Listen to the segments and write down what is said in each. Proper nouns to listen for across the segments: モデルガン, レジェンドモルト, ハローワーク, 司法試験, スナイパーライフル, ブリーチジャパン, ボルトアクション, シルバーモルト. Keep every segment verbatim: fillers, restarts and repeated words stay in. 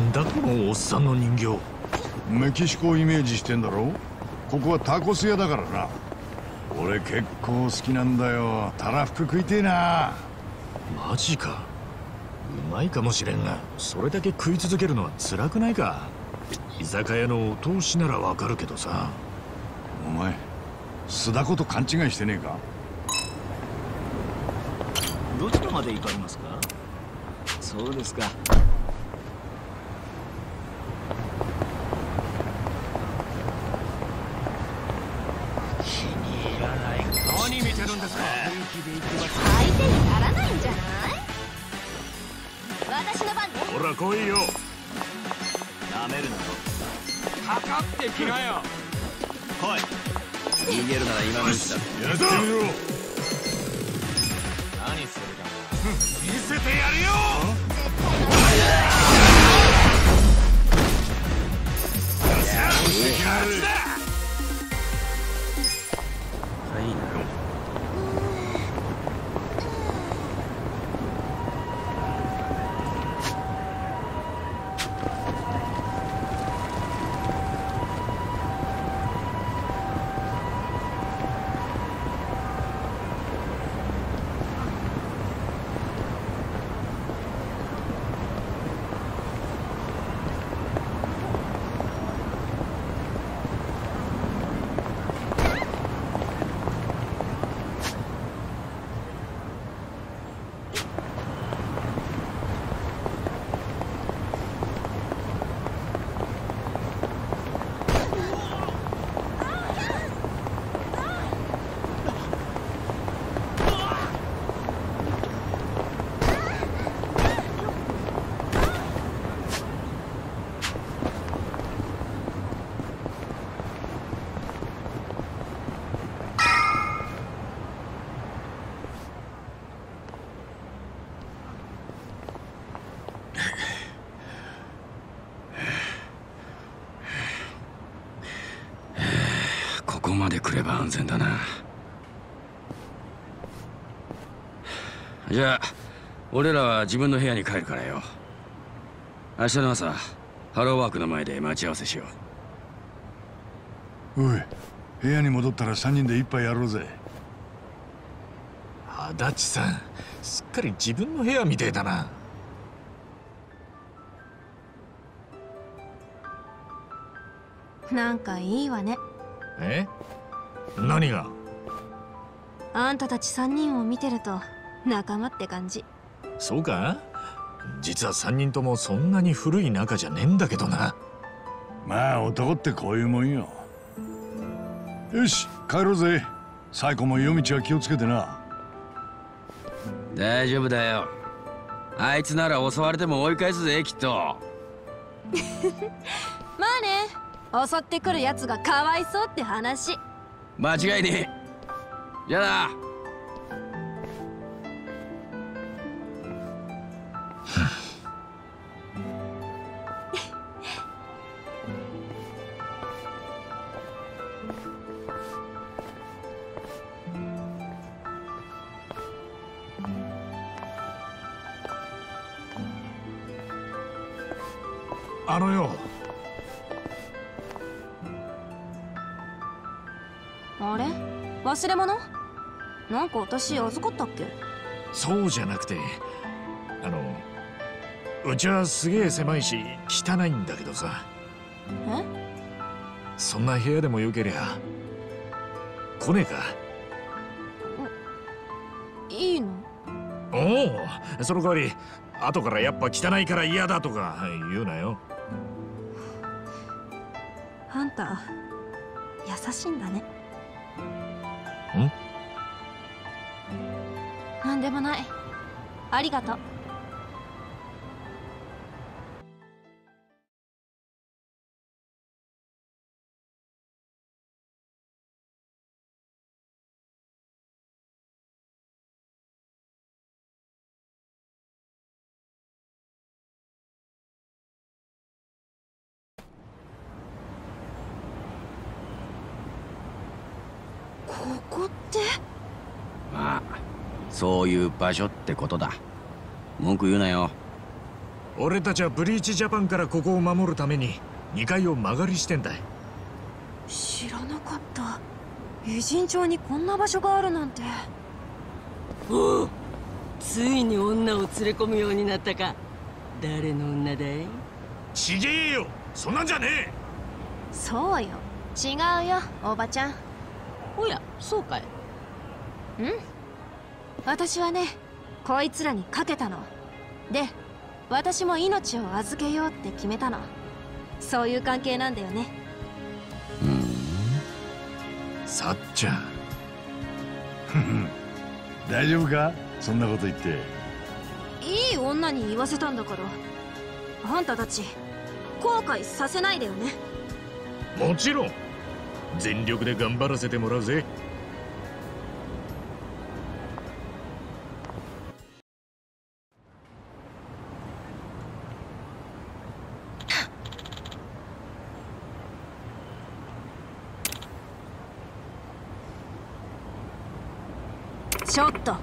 なんだこのおっさんの人形。メキシコをイメージしてんだろ。ここはタコス屋だからな。俺結構好きなんだよ、たらふく食いてえな。マジか。うまいかもしれんが、それだけ食い続けるのは辛くないか。居酒屋のお通しならわかるけどさ。お前須田子と勘違いしてねえか。どちらまで行かれますか。そうですか。気に入らない。何見てるんですか。相手にならないんじゃない。私の番です。ほら来いよ。なめるな。かかってきなよ。来い。逃げるなら今のうちだ。やってみろ。何するかな。見せてやるよ。安全だな。じゃあ俺らは自分の部屋に帰るからよ。明日の朝ハローワークの前で待ち合わせしよう。おい、部屋に戻ったらさんにんで一杯やろうぜ。足立さん、すっかり自分の部屋みてえだな。なんかいいわね。え？何が？あんたたちさんにんを見てると仲間って感じ。そうか？実はさんにんともそんなに古い仲じゃねえんだけどな。まあ男ってこういうもんよ。よし帰ろうぜ。サイコも夜道は気をつけてな。大丈夫だよ。あいつなら襲われても追い返すぜきっと。まあね、襲ってくるやつがかわいそうって話。間違いねえ。やだ。あのよ。あれ？忘れ物？なんか私預かったっけ？そうじゃなくて、あのうちはすげえ狭いし汚いんだけどさ。え？そんな部屋でもよけりゃ来ねえか。いいの？おお、その代わり後からやっぱ汚いから嫌だとか言うなよ。あんた優しいんだね。ん？なんでもない。ありがとう。そういう場所ってことだ。文句言うなよ。俺たちはブリーチジャパンからここを守るためににかいを間借りしてんだ。知らなかった。友人町にこんな場所があるなんて。おう、ついに女を連れ込むようになったか。誰の女だい？ちげえよ、そんなんじゃねえ。そうよ、違うよおばちゃん。おや、そうかい。うん、私はね、こいつらにかけたので、私も命を預けようって決めたの。そういう関係なんだよね。うーん、さっちゃん大丈夫か、そんなこと言って。いい女に言わせたんだから、あんたたち後悔させないでよね。もちろん、全力で頑張らせてもらうぜ。ちょっと。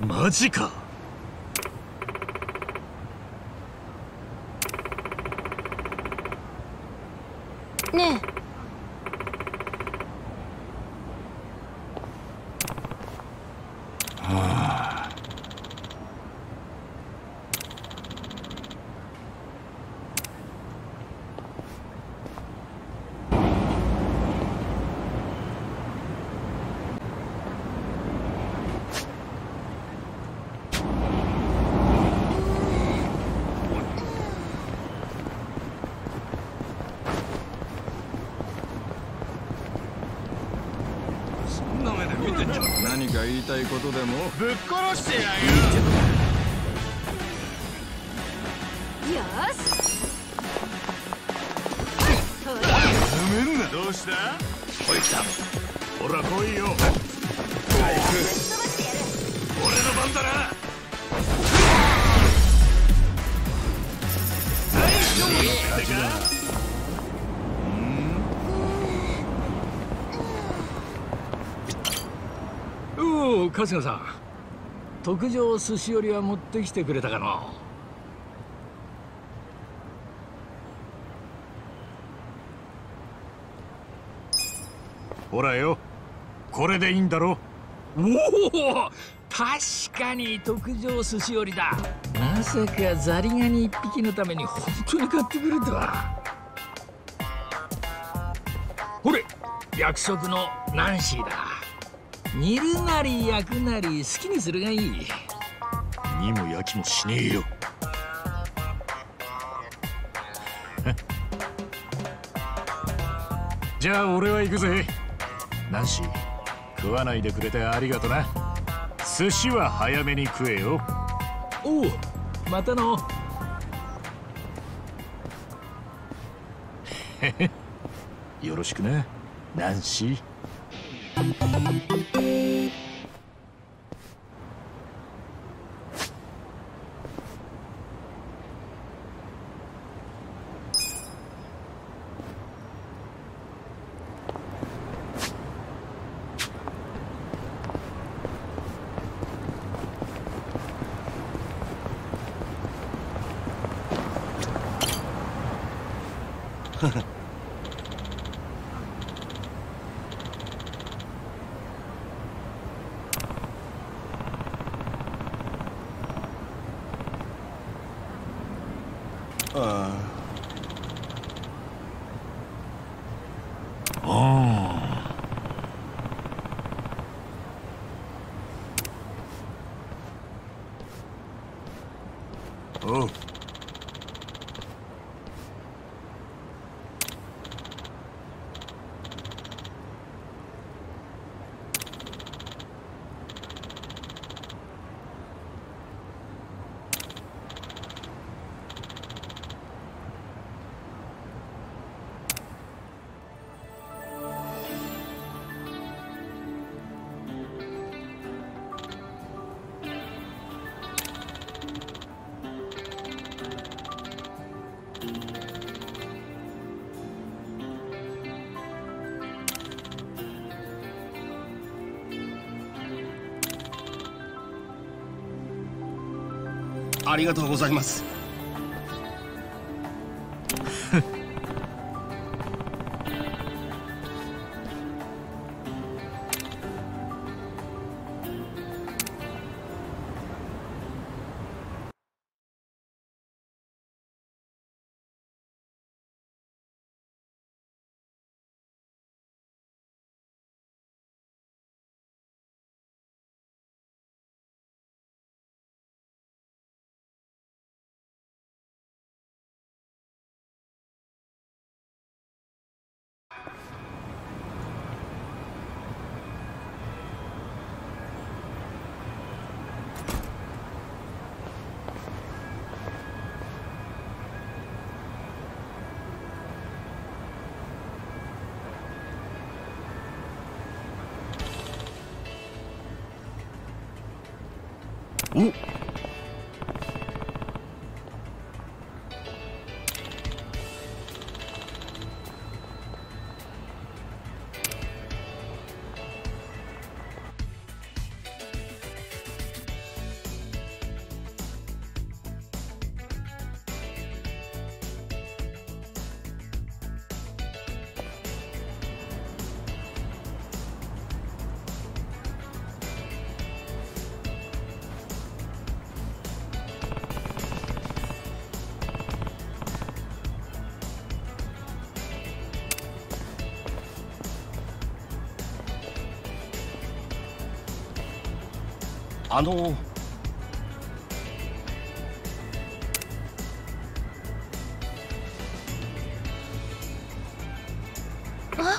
マジか。ねえ。何か言いたいことでもぶっ殺してやるよ。し、うん、めんな。どうした？こいつだ。ほら来いよ。早く。俺の番だな。はい、どうも。春日さん、特上寿司よりは持ってきてくれたかな。ほらよ、これでいいんだろ。おお、確かに特上寿司よりだ。まさかザリガニ一匹のために本当に買ってくれたわ。ほれ、約束のナンシーだ。煮るなり焼くなり好きにするがいい。煮も焼きもしねえよじゃあ俺は行くぜ。ナンシー、食わないでくれてありがとな。寿司は早めに食えよ。おう、またのよろしくな、ナンシー。ハハああ、おう。ありがとうございます。おっ、あのあ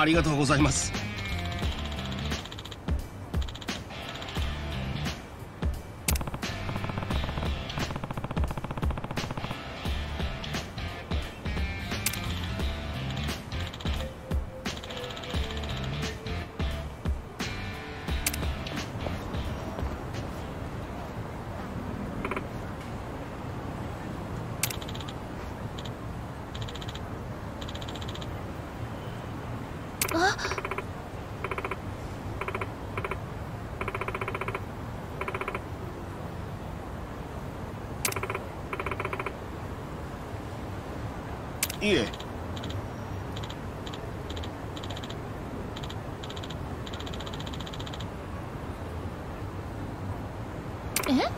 ありがとうございます。いえ、え？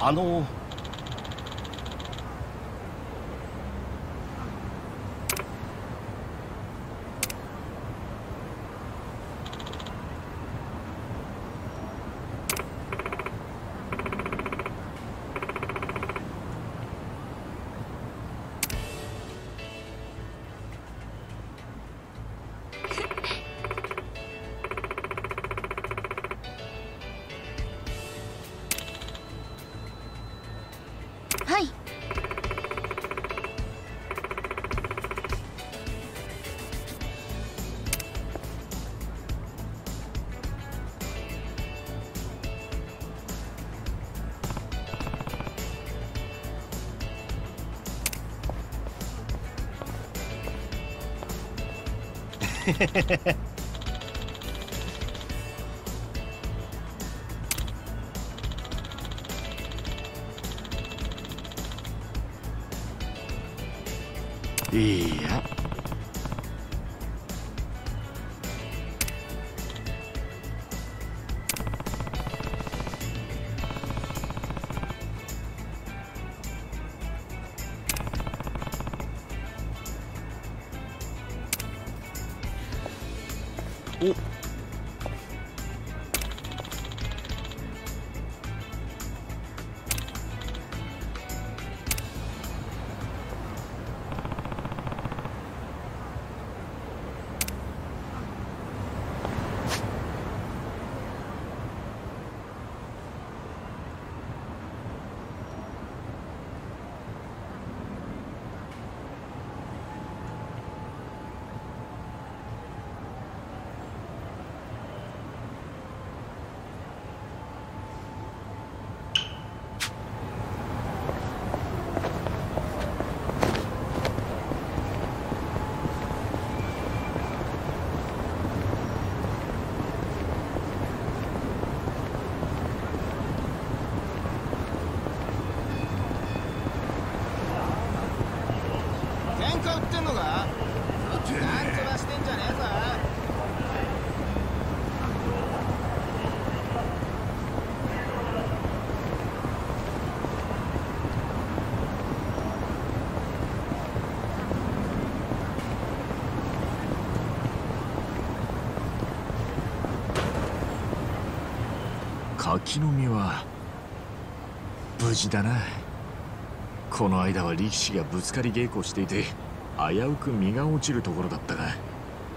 あのいや柿の実は無事だな。この間は力士がぶつかり稽古していて危うく実が落ちるところだったが、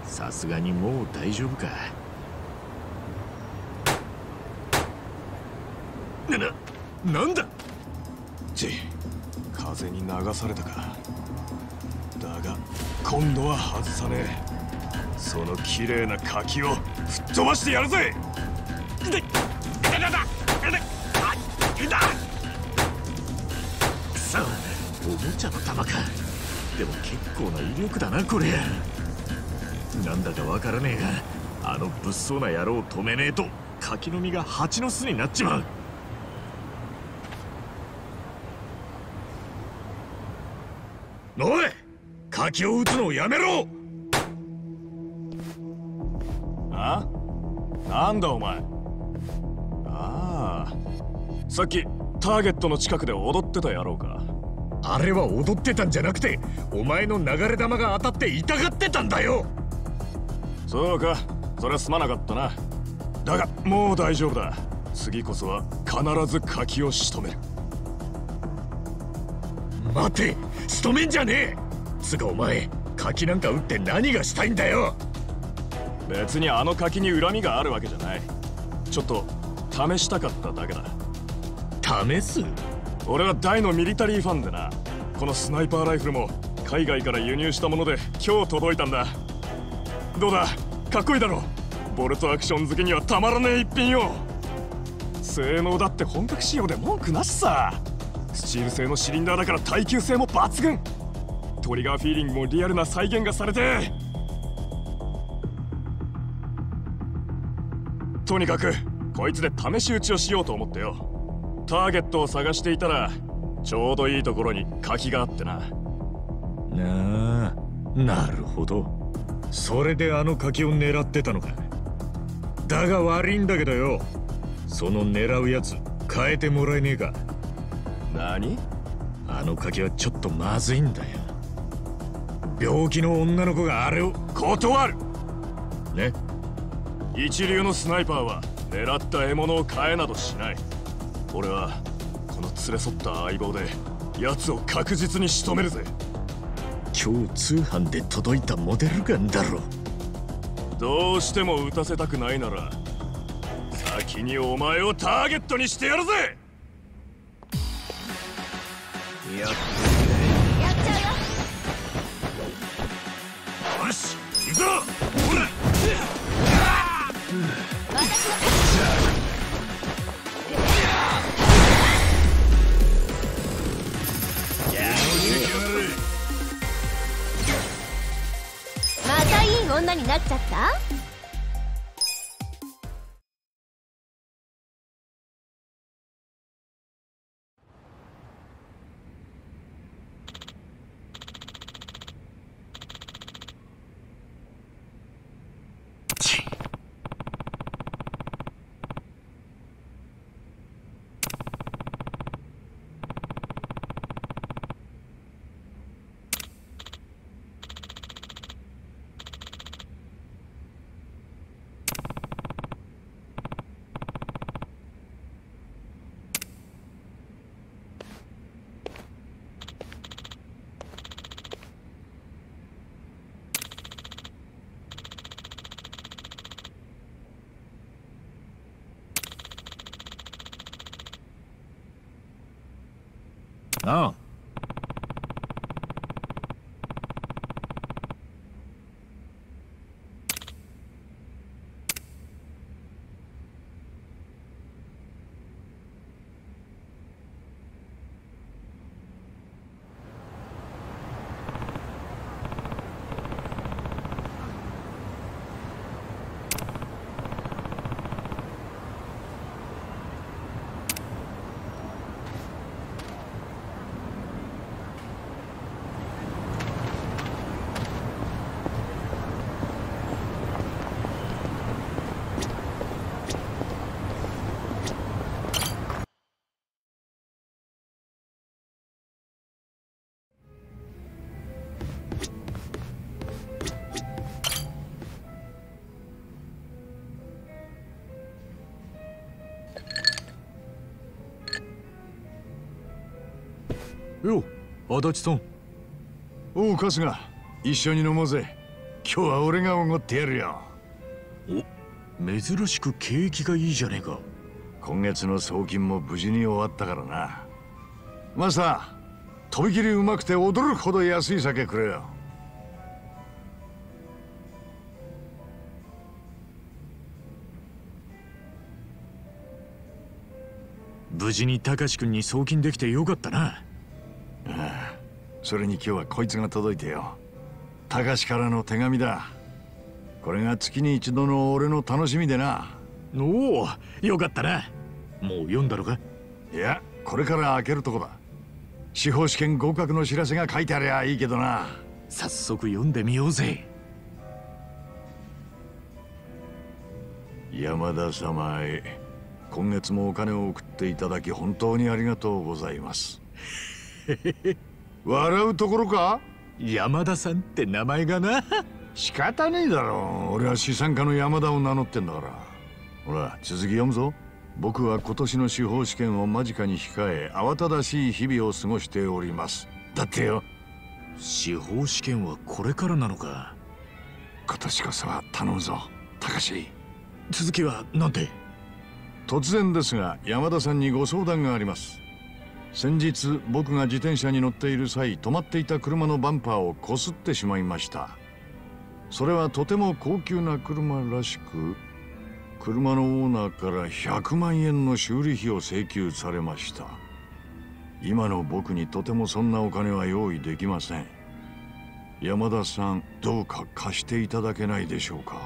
さすがにもう大丈夫か。な、な、なんだち、風に流されたか。だが今度は外さねえ。その綺麗な柿を吹っ飛ばしてやるぜ。でも結構な威力だなこれ。なんだかわからねえが、あの物騒な野郎を止めねえと柿の実が蜂の巣になっちまう。おい、柿を撃つのをやめろ。あ？なんだお前。ああ、さっきターゲットの近くで踊ってた野郎か。あれは踊ってたんじゃなくて、お前の流れ弾が当たって痛がってたんだよ。そうか、それはすまなかったな。だがもう大丈夫だ。次こそは必ず柿を仕留める。待て、仕留めんじゃねえ。つかお前、柿なんか撃って何がしたいんだよ。別にあの柿に恨みがあるわけじゃない。ちょっと試したかっただけだ。試す？俺は大のミリタリーファンでな、このスナイパーライフルも海外から輸入したもので今日届いたんだ。どうだ、かっこいいだろ。ボルトアクション好きにはたまらねえ一品よ。性能だって本格仕様で文句なしさ。スチール製のシリンダーだから耐久性も抜群。トリガーフィーリングもリアルな再現がされて、とにかくこいつで試し撃ちをしようと思ってよ。ターゲットを探していたらちょうどいいところに柿があってな。ああ、なるほど。それであの柿を狙ってたのか。だが悪いんだけどよ、その狙うやつ変えてもらえねえか。何？あの柿はちょっとまずいんだよ。病気の女の子があれを。断るね。一流のスナイパーは狙った獲物を変えなどしない。俺はこの連れ添った相棒で奴を確実に仕留めるぜ。今日通販で届いたモデルガンだろ。どうしても撃たせたくないなら先にお前をターゲットにしてやるぜ。やっちゃうよ。よし、行くぞ。ほら、私の女女になっちゃった？Oh.よう、足立さん。おう、春日、一緒に飲もうぜ。今日は俺がおごってやるよ。お、珍しく景気がいいじゃねえか。今月の送金も無事に終わったからな。マスター、とびきりうまくて驚くほど安い酒くれよ。無事に高志君に送金できてよかったな。それに今日はこいつが届いてよ。たかしからの手紙だ。これが月に一度の俺の楽しみでな。おお、よかったな。もう読んだのか？いや、これから開けるとこだ。司法試験合格の知らせが書いてありゃいいけどな。早速読んでみようぜ。山田様へ、今月もお金を送っていただき本当にありがとうございます。笑うところか？山田さんって名前がな。仕方ねえだろう。俺は資産家の山田を名乗ってんだから。ほら、続き読むぞ。僕は今年の司法試験を間近に控え、慌ただしい日々を過ごしております。だってよ。司法試験はこれからなのか。今年こそは頼むぞ、高志。続きはなんて？突然ですが、山田さんにご相談があります。先日、僕が自転車に乗っている際、止まっていた車のバンパーをこすってしまいました。それはとても高級な車らしく、車のオーナーからひゃくまんえんの修理費を請求されました。今の僕にとてもそんなお金は用意できません。山田さん、どうか貸していただけないでしょうか。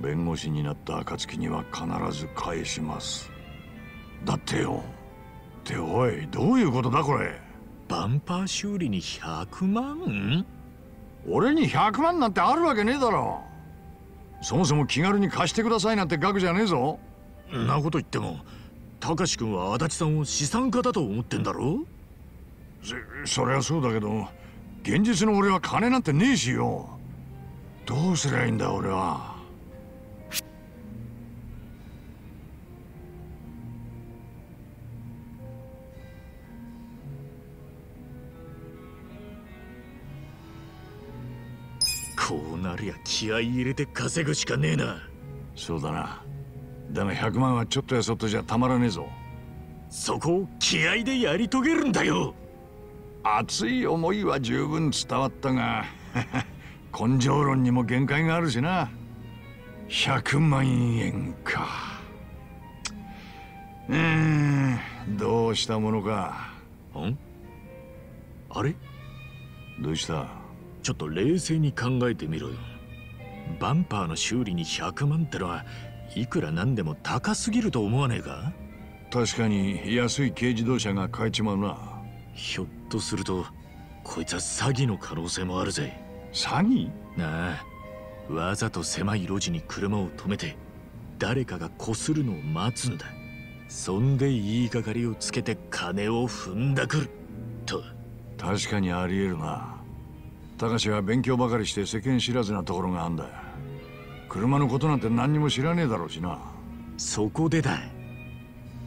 弁護士になった暁には必ず返します。だってよ。っておい、どういうことだこれ。バンパー修理にひゃくまん？俺にひゃくまんなんてあるわけねえだろ。そもそも気軽に貸してくださいなんて額じゃねえぞ。なこと言っても、たかし君は足立さんを資産家だと思ってんだろ。そ、そりゃそうだけど、現実の俺は金なんてねえしよ。どうすりゃいいんだ俺は。こうなりゃ気合い入れて稼ぐしかねえな。そうだな。だがひゃくまんはちょっとやそっとじゃたまらねえぞ。そこを気合でやり遂げるんだよ。熱い思いは十分伝わったが根性論にも限界があるしな。ひゃくまんえんか。うーん、どうしたものか。ん？あれ？どうした？ちょっと冷静に考えてみろよ。バンパーの修理にひゃくまんってのはいくらなんでも高すぎると思わねえか？確かに安い軽自動車が買えちまうな。ひょっとするとこいつは詐欺の可能性もあるぜ。詐欺？なあ、わざと狭い路地に車を止めて誰かがこするのを待つんだ。そんで言いがかりをつけて金を踏んだくると。確かにありえるな。高志は勉強ばかりして世間知らずなところがあんだ。車のことなんて何にも知らねえだろうしな。そこでだ、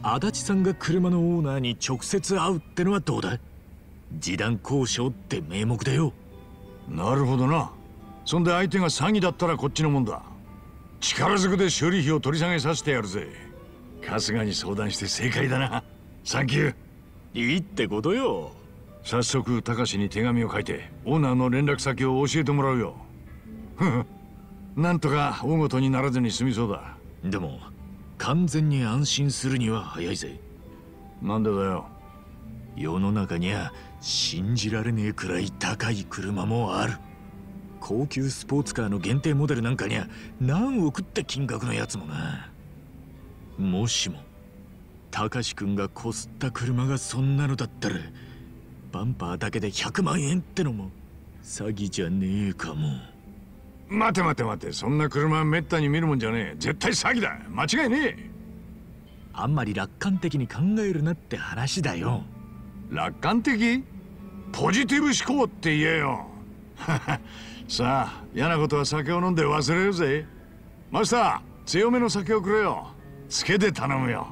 足立さんが車のオーナーに直接会うってのはどうだ？示談交渉って名目だよ。なるほどな。そんで相手が詐欺だったらこっちのもんだ。力ずくで修理費を取り下げさせてやるぜ。春日に相談して正解だな。サンキュー。いいってことよ。早速高志に手紙を書いてオーナーの連絡先を教えてもらうよ。なんとか大ごとにならずに済みそうだ。でも完全に安心するには早いぜ。なんでだよ。世の中には信じられねえくらい高い車もある。高級スポーツカーの限定モデルなんかには何億って金額のやつもな。もしも高志くんがこすった車がそんなのだったらバンパーだけでひゃくまんえんってのも詐欺じゃねえかも。待て待て待て、そんな車めったに見るもんじゃねえ。絶対詐欺だ、間違いねえ。あんまり楽観的に考えるなって話だよ。楽観的？ポジティブ思考って言えよ。さあ、嫌なことは酒を飲んで忘れるぜ。マスター、強めの酒をくれよ。つけで頼むよ。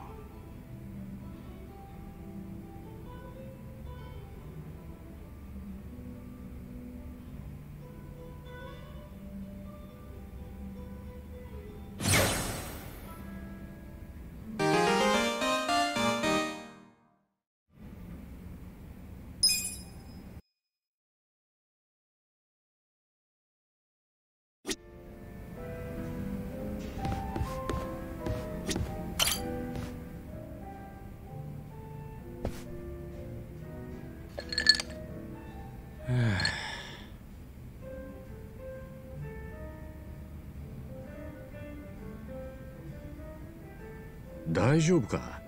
大丈夫か？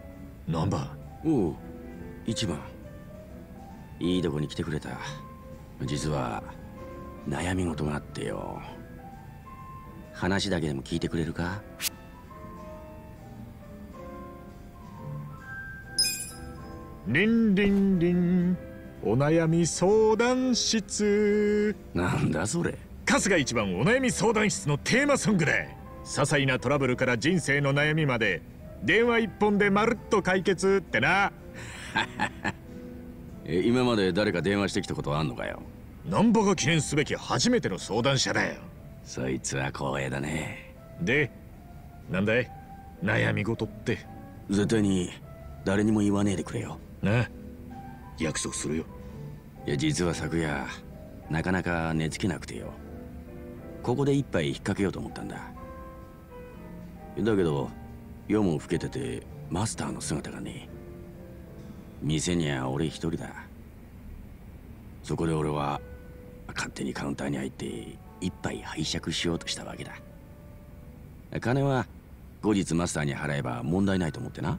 何番？おう、いちばん。いいとこに来てくれた。実は悩み事があってよ。話だけでも聞いてくれるか？リンリンリン、お悩み相談室。なんだそれ。春日一番お悩み相談室のテーマソングだ。些細なトラブルから人生の悩みまで電話一本でまるっと解決ってな。え、今まで誰か電話してきたことはあんのかよ。難波が記念すべき初めての相談者だよ。そいつは光栄だね。で、なんだい悩み事って。絶対に誰にも言わねえでくれよ。なあ、約束するよ。いや、実は昨夜なかなか寝つけなくてよ。ここで一杯引っ掛けようと思ったんだ。だけど夜も更けててマスターの姿がね。店には俺一人だ。そこで俺は勝手にカウンターに入って一杯拝借しようとしたわけだ。金は後日マスターに払えば問題ないと思ってな。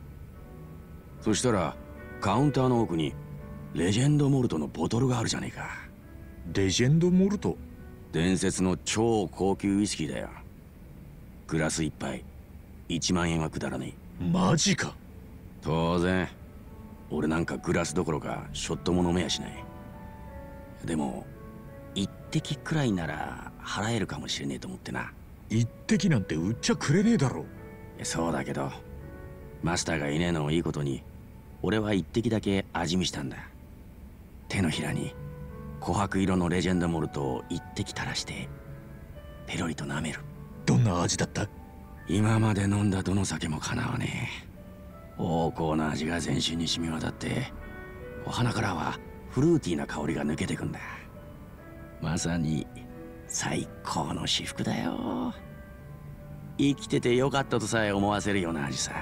そしたらカウンターの奥にレジェンドモルトのボトルがあるじゃねえか。レジェンドモルト？伝説の超高級ウイスキーだよ。グラス一杯いちまんえんはくだらねえ。マジか。当然俺なんかグラスどころかショットも飲めやしない。でも一滴くらいなら払えるかもしれねえと思ってな。一滴なんて売っちゃくれねえだろ。そうだけどマスターがいねえのをいいことに俺は一滴だけ味見したんだ。手のひらに琥珀色のレジェンドモルトを一滴垂らしてペロリと舐める。どんな味だった？今まで飲んだどの酒もかなわねえ。濃厚な味が全身に染み渡ってお鼻からはフルーティーな香りが抜けてくんだ。まさに最高の至福だよ。生きててよかったとさえ思わせるような味さ。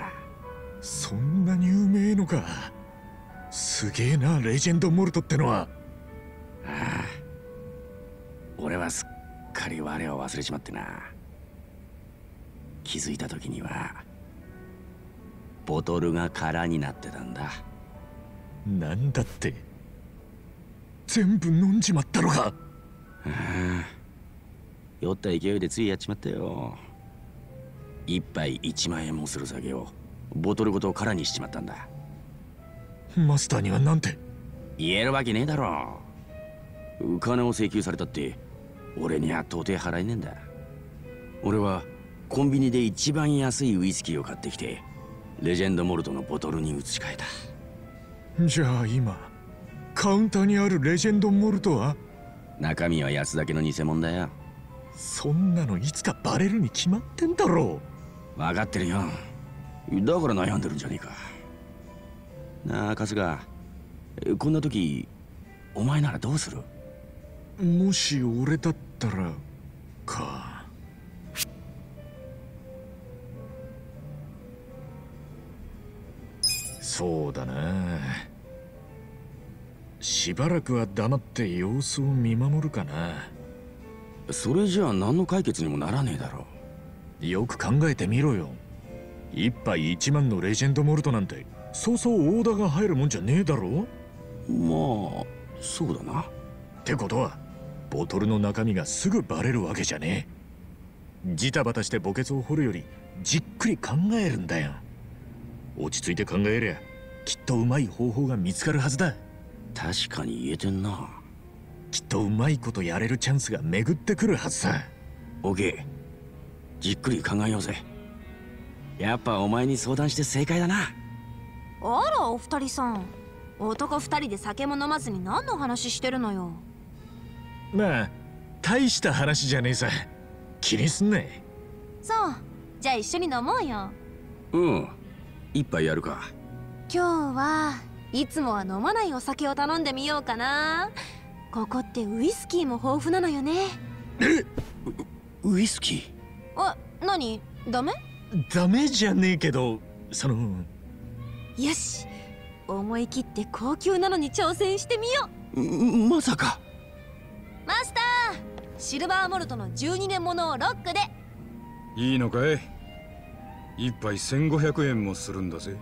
そんなにうめえのか。すげえな、レジェンドモルトってのは。ああ、俺はすっかり我を忘れちまってな。気づいた時にはボトルが空になってたんだ。なんだって、全部飲んじまったのか。ああ、酔った勢いでついやっちまったよ。一杯一万円もする酒をボトルごと空にしちまったんだ。マスターにはなんて言えるわけねえだろ。お金を請求されたって俺には到底払えねえんだ。俺はコンビニで一番安いウイスキーを買ってきてレジェンドモルトのボトルに移し替えた。じゃあ今カウンターにあるレジェンドモルトは、中身は安酒の偽物だよ。そんなのいつかバレるに決まってんだろう。分かってるよ。だから悩んでるんじゃねえか。なあ春日、こんな時お前ならどうする？もし俺だったらか。そうだな、しばらくは黙って様子を見守るかな。それじゃあ何の解決にもならねえだろう。よく考えてみろよ。一杯一万のレジェンドモルトなんてそうそうオーダーが入るもんじゃねえだろ。まあそうだな。ってことはボトルの中身がすぐバレるわけじゃねえ。ジタバタして墓穴を掘るよりじっくり考えるんだよ。落ち着いて考えりゃきっとうまい方法が見つかるはずだ。確かに言えてんな。きっとうまいことやれるチャンスが巡ってくるはずさ。オッケー、じっくり考えようぜ。やっぱお前に相談して正解だな。あらお二人さん、男二人で酒も飲まずに何の話してるのよ。まあ大した話じゃねえさ、気にすんね。そう、じゃあ一緒に飲もうよ。うん、一杯やるか。今日はいつもは飲まないお酒を頼んでみようかな。ここってウイスキーも豊富なのよね。えっ、ウイスキー？あ、何？ダメ？ダメじゃねえけど、その…よし、思い切って高級なのに挑戦してみよう。まさか。マスター、シルバーモルトのじゅうにねんものをロックで。いいのかい？一杯せんごひゃくえんもするんだぜ。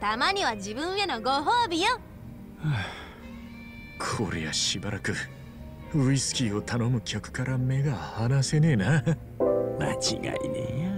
たまには自分へのご褒美よ。はあ、こりゃしばらくウイスキーを頼む客から目が離せねえな。間違いねえよ。